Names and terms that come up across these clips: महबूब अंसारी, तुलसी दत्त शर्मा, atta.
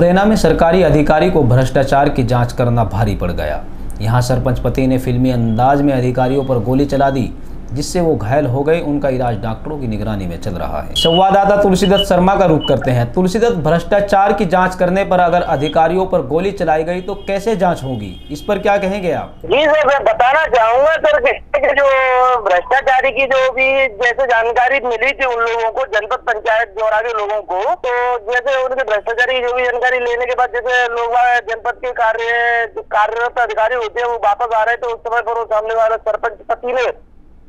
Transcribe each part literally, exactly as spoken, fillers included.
मुरैना में सरकारी अधिकारी को भ्रष्टाचार की जांच करना भारी पड़ गया। यहाँ सरपंच पति ने फिल्मी अंदाज में अधिकारियों पर गोली चला दी, जिससे वो घायल हो गए। उनका इलाज डॉक्टरों की निगरानी में चल रहा है। संवाददाता तुलसी दत्त शर्मा का रुख करते हैं। तुलसी दत्त, भ्रष्टाचार की जांच करने पर अगर अधिकारियों पर गोली चलाई गई तो कैसे जांच होगी, इस पर क्या कहेंगे आप? जी सर, मैं बताना चाहूँगा सर कि जो भ्रष्टाचारी की जो भी जैसे जानकारी मिली थी उन लोगों को, जनपद पंचायत द्वारा के लोगों को, तो जैसे उनके भ्रष्टाचारी की जो भी जानकारी लेने के बाद जैसे लोग जनपद के कार्य कार्यरत अधिकारी होते हैं वो वापस आ रहे थे, उस समय पर वो सामने वाला सरपंच पति ने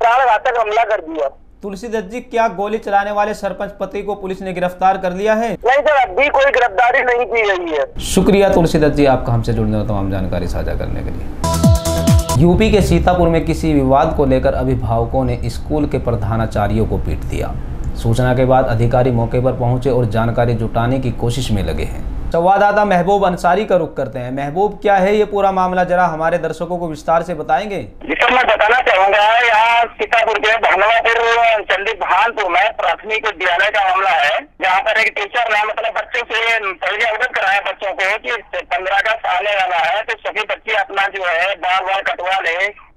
प्राणघातक हमला कर दिया। तुलसी दत्त जी, क्या गोली चलाने वाले सरपंच पति को पुलिस ने गिरफ्तार कर लिया है? नहीं सर, अभी कोई गिरफ्तारी नहीं की गई है। शुक्रिया तुलसी दत्त जी आपका हमसे जुड़ने और तमाम जानकारी साझा करने के लिए। यूपी के सीतापुर में किसी विवाद को लेकर अभिभावकों ने स्कूल के प्रधानाचार्यों को पीट दिया। सूचना के बाद अधिकारी मौके पर पहुंचे और जानकारी जुटाने की कोशिश में लगे हैं। संवाददाता महबूब अंसारी का रुख करते हैं। महबूब, क्या है ये पूरा मामला, जरा हमारे दर्शकों को विस्तार से बताएंगे? जिसका मैं बताना चाहूँगा, यहाँ सीतापुर के भानवापुर चंडी भानपुर में प्राथमिक विद्यालय का मामला है, जहाँ पर एक टीचर ने मतलब बच्चों से पहले अवगत कराया बच्चों को कि पंद्रह अगस्त आने वाला है, तो सभी बच्चे अपना जो है बाल बाल कटवा ले,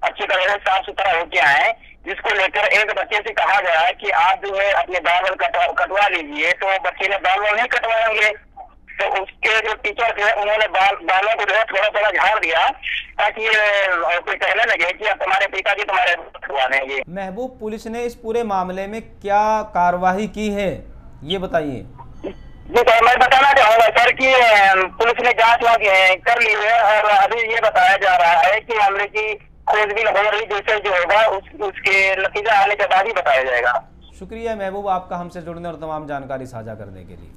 अच्छी तरह से साफ सुथरा होके आए। जिसको लेकर एक बच्चे से कहा गया है कि आप जो है अपने बाल बाल कटवा लीजिए, तो बच्चे ने बाल बाल नहीं कटवाएंगे, तो उसके जो टीचर थे उन्होंने बाल बालों को जो है थोड़ा थोड़ा झाड़ दिया ताकि कोई कहने लगे कि अब तुम्हारे पिताजी तुम्हारे कटवा देंगे। महबूब, पुलिस ने इस पूरे मामले में क्या कार्रवाई की है, ये बताइए। जी सर, मैं बताना चाहूँगा सर कि पुलिस ने जाँच वहाँ कर ली है और अभी ये बताया जा रहा है कि हमले की खोजबीन हो रही, जैसे जो होगा उस, उसके नतीजा आने के बाद ही बताया जाएगा। शुक्रिया महबूब आपका हमसे जुड़ने और तमाम जानकारी साझा करने के लिए।